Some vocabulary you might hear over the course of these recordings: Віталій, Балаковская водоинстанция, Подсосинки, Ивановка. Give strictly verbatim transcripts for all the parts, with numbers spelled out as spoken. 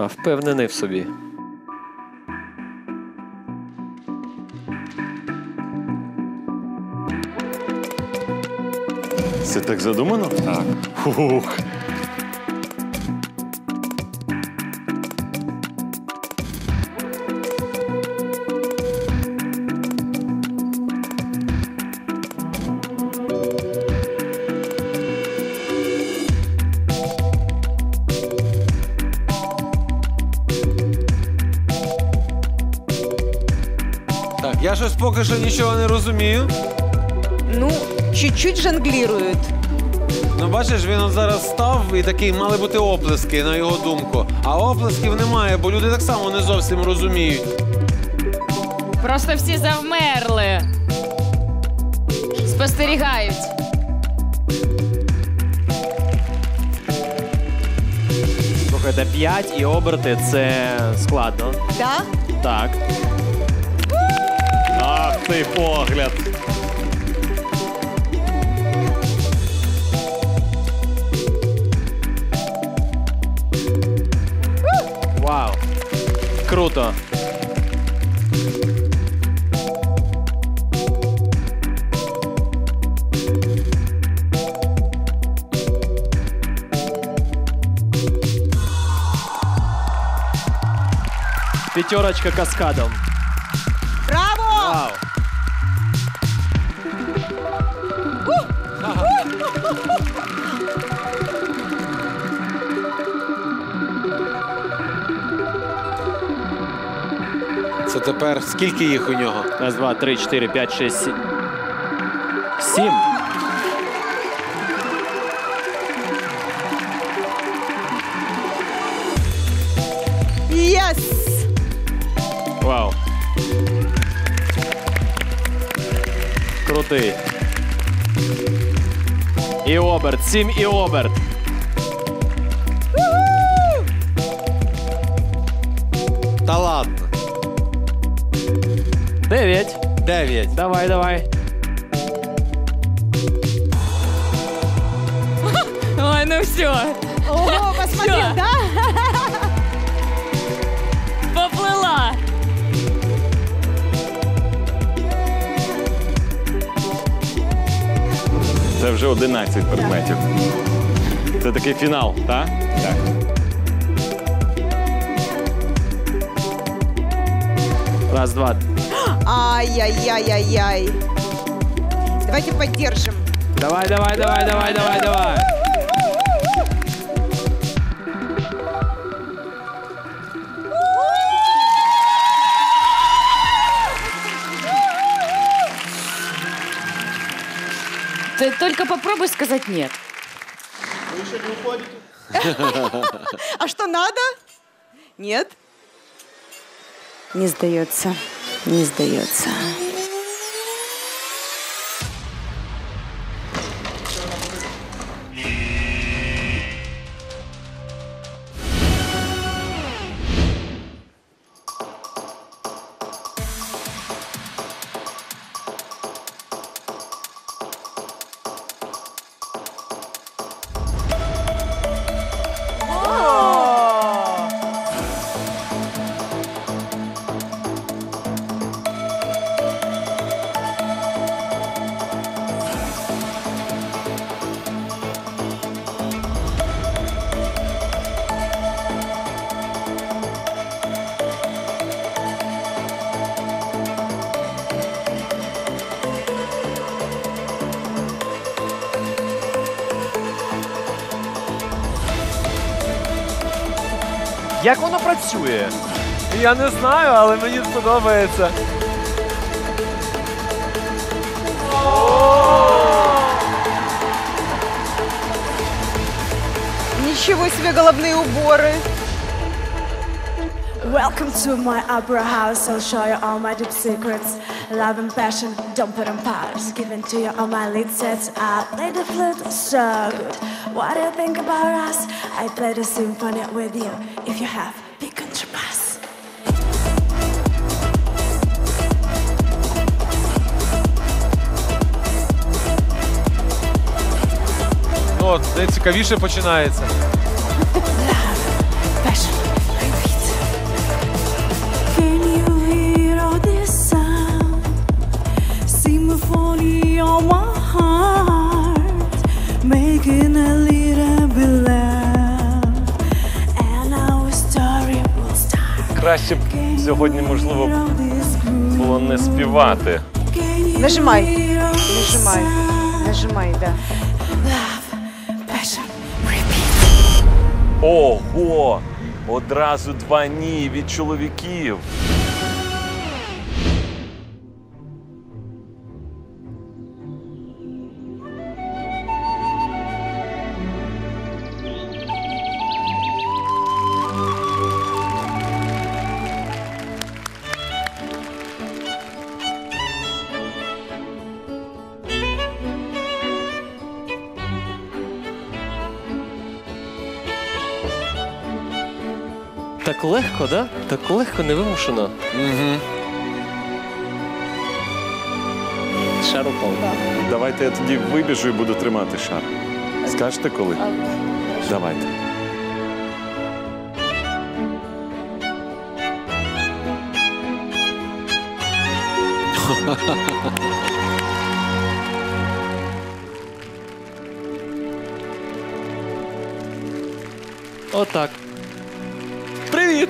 впевнений в собі. Це так задумано? Так. Фух. Так, я щось поки що нічого не розумію. Ну, чуть-чуть жонглірують. Ну, бачиш, він зараз став і такий, мали бути оплески, на його думку. А оплесків немає, бо люди так само не зовсім розуміють. Просто всі завмерли. Спостерігають. Слухайте, п'ять і оберти – це складно. Так? Так. Ах, ти погляд. Вау, круто. Пятерочка каскадом. Браво! Це тепер скільки їх у нього? Раз, два, три, чотири, п'ять, шість, сім. Сім. Єс! Вау. Крутий. І оберт. Сім і оберт. Та ладно. Дев'ять. Дев'ять. Давай, давай. Ой, ну все. Ого, посмотри, да? Поплыла. Це вже одинадцять предметів. Це такий фінал, так? Так. Раз, два. Ай-яй-яй-яй-яй. Давайте поддержим. Давай, давай, давай, давай, давай, давай. Ты только попробуй сказать нет. Вы еще не уходите. А что надо? Нет? Не сдается. Не сдается. Як воно працює? Я не знаю, але мені сподобається. Нічого собі головні убори. Welcome to my opera house. I'll show you all my deep secrets. Love and passion, don't put in parts. Given to you all my lead sets. I play the flute so good. What do you think about us? I play the symphony with you. If you have big contrabass. Ну, от, найцікавіше починається. Love, passion, краще б сьогодні, можливо, було не співати. Нажимай, нажимай, нажимай, так. Да. Ого! Одразу два «ні» від чоловіків. Так легко, да? Так легко, не вимушено. Угу. Шар упав. Давайте я тоді вибіжу і буду тримати шар. Скажете коли? Давайте. Отак. Привіт!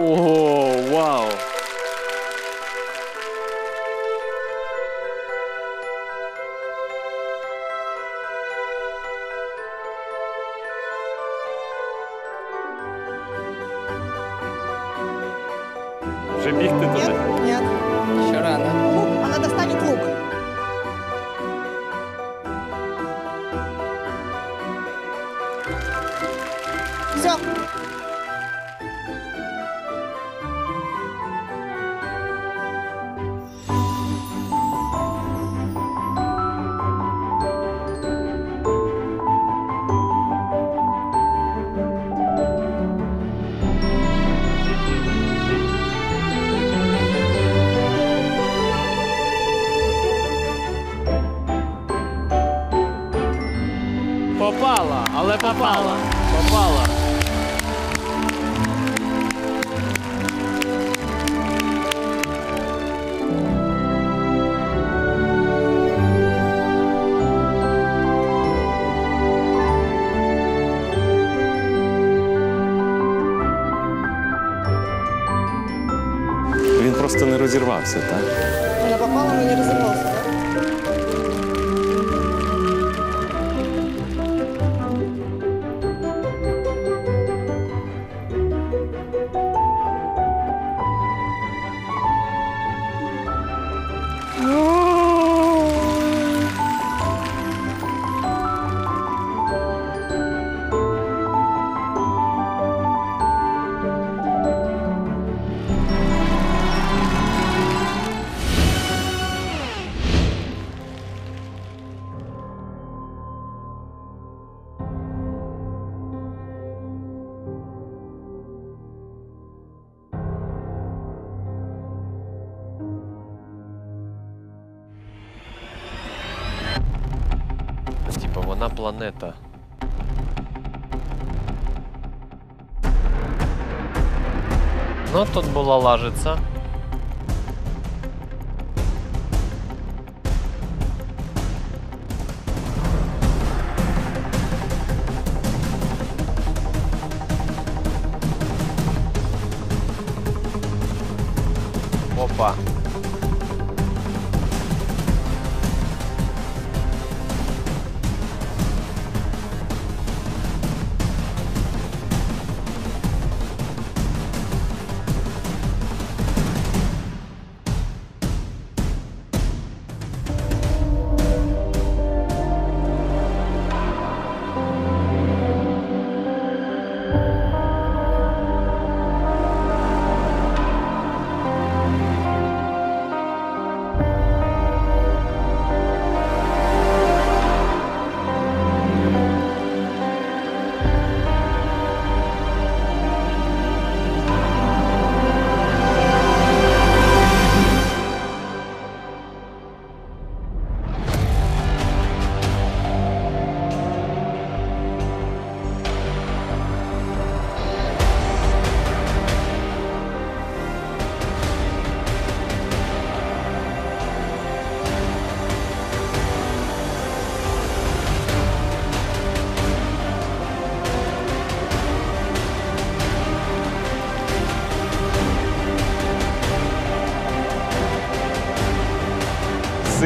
Ого, вау! Вже бігти туди? Ні, ні. Ще рано. Лук, вона достанет лук. Все. Попала, але попала, попала. Він просто не розірвався, так? Вона попала, але не розірвався, так? Вона планета. Ну, тут була лажиця. Опа.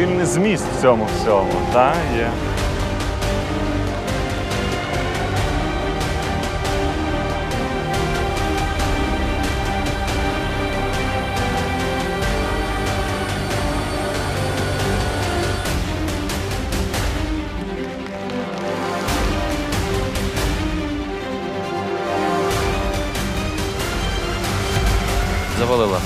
сильний зміст в цьому всьому, так, є. Завалила.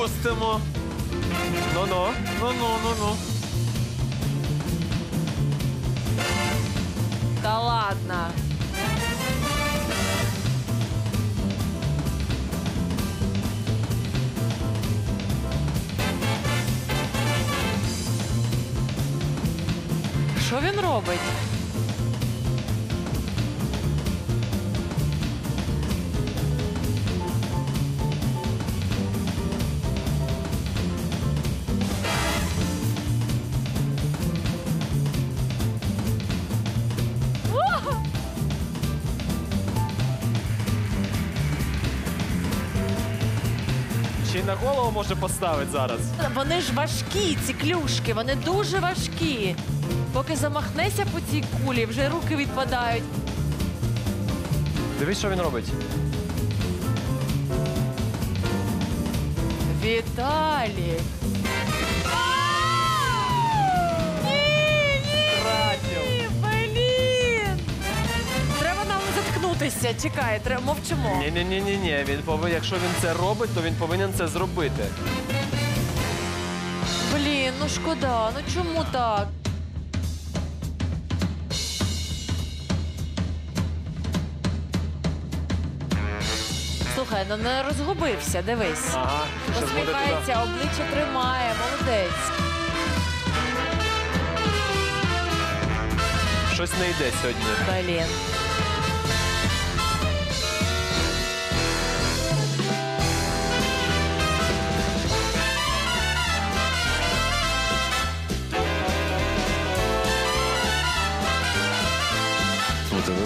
Пустимо. Ну-ну, ну-ну-ну-ну. Да ладно. Що він робить? І на голову може поставити зараз. Вони ж важкі, ці клюшки, вони дуже важкі. Поки замахнеся по цій кулі, вже руки відпадають. Дивись, що він робить. Віталій. Ні, ні, ні, блін. Треба нам заткнутися, чекай, треба, мовчимо. Ні-ні-ні-ні, він повинен, якщо він це робить, то він повинен це зробити. Блін, ну шкода, ну чому так? Слухай, ну не розгубився, дивись. Ага, посміхається, обличчя тримає, молодець. Щось не йде сьогодні. Блін.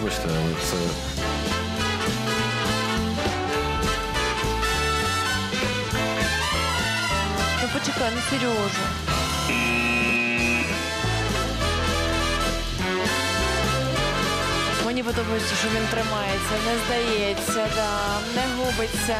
Вибачте, але це... Ну почекай, ну Сережа. Мені подобається, що він тримається, не здається, да, не губиться.